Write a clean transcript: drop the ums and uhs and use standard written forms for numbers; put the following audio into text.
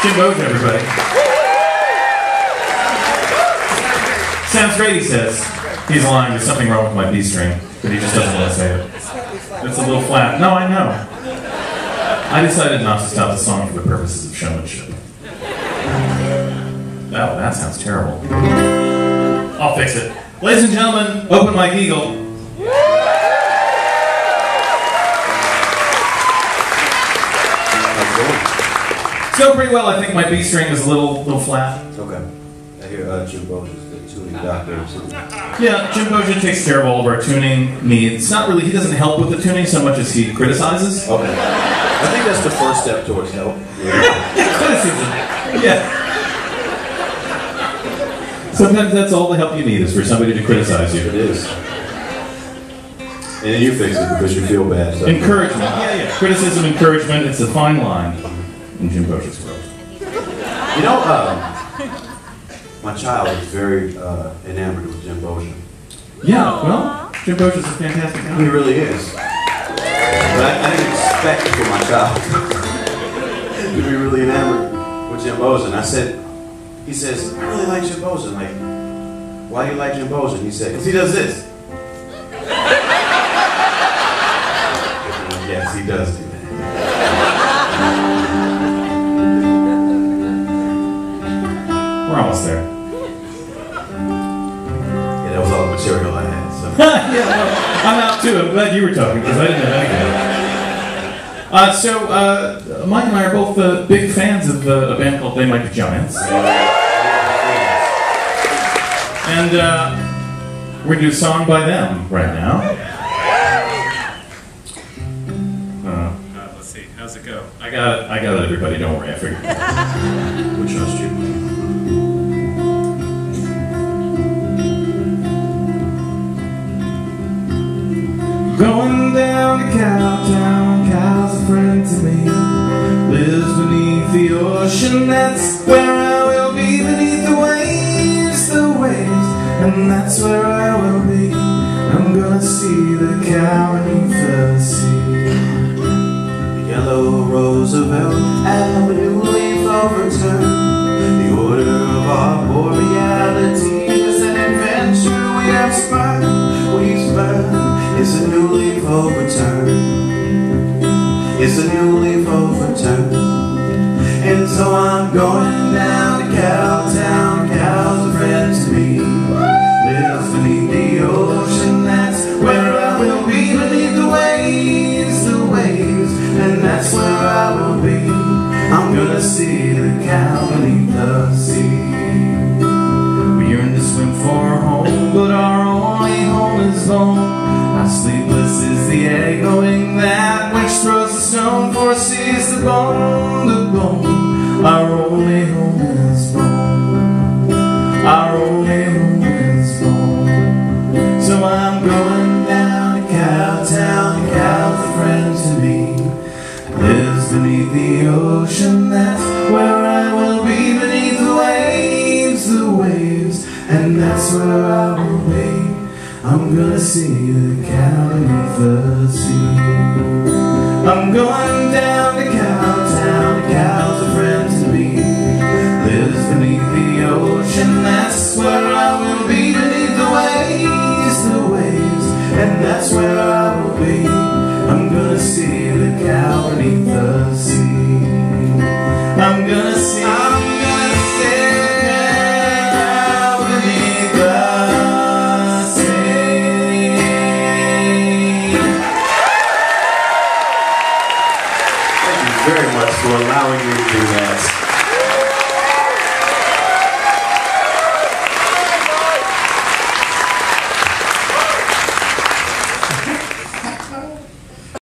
Jim Boggia, everybody. Sounds great, he says. He's lying, there's something wrong with my B string, but he just doesn't want to say it. It's a little flat. No, I know. I decided not to stop the song for the purposes of showmanship. Oh, that sounds terrible. I'll fix it. Ladies and gentlemen, Open Mike Eagle. It's going pretty well, I think. My B string is a little flat. Okay. I hear Jim Boggia's the tuning doctor or something. Yeah, Jim Boggia takes care of all of our tuning needs. Not really, he doesn't help with the tuning so much as he criticizes. Okay. I think that's the first step towards help. Yeah, criticism. Yeah. Sometimes that's all the help you need is for somebody to criticize you. It is. And then you fix it because you feel bad. So. Encouragement. Yeah. Criticism, encouragement, it's a fine line. In Jim Boggia's world. You know, my child is very enamored with Jim Boggia. Yeah, well, Jim Boggia's a fantastic guy. He really is. But I didn't expect for my child to be really enamored with Jim Boggia. And I said, he says, I really like Jim Boggia. I'm like, why do you like Jim Boggia? And he said, because he does this. And yes, he does do that. We're almost there. Yeah, that was all the material I had, so. Yeah, I'm out too. I'm glad you were talking, because I didn't have anything. So, Mike and I are both big fans of a band called They Might Be Giants. And we're going to do a song by them right now. Let's see, how's it go? I got it, everybody, don't worry, I figured it out. We trust you. Going down to Cowtown, Cow's a friend to me. Lives beneath the ocean, that's where I will be. Beneath the waves, and that's where I will be. I'm gonna see the cow and first see. The yellow Roosevelt and the newly overturned. The order of our poor reality is an adventure we have spurned, we spurned. It's a new leaf overturned. It's a new leaf overturned. And so I'm going down to Cowtown. Cow's a friend to me. Lives beneath the ocean. That's where I will be. Beneath the waves, and that's where I will be. I'm gonna see the cow beneath the sea. We yearn to swim for a home, but our only home is home. How sleepless is the echoing that which throws the stone, for sees the bone, the bone. Our only home is bone. Our only home is bone. So I'm going down to Cowtown. The cow's a friend to me. Lives beneath the ocean. That's where I will be. Beneath the waves, and that's where I will be. I'm gonna see the cow beneath the sea. I'm going down to Cowtown. The cow's a friend to me. Lives beneath the ocean. That's where I will be. Beneath the waves, and that's where I will be. I'm gonna see the cow beneath the sea. I'm gonna see. Very much for allowing me to do that.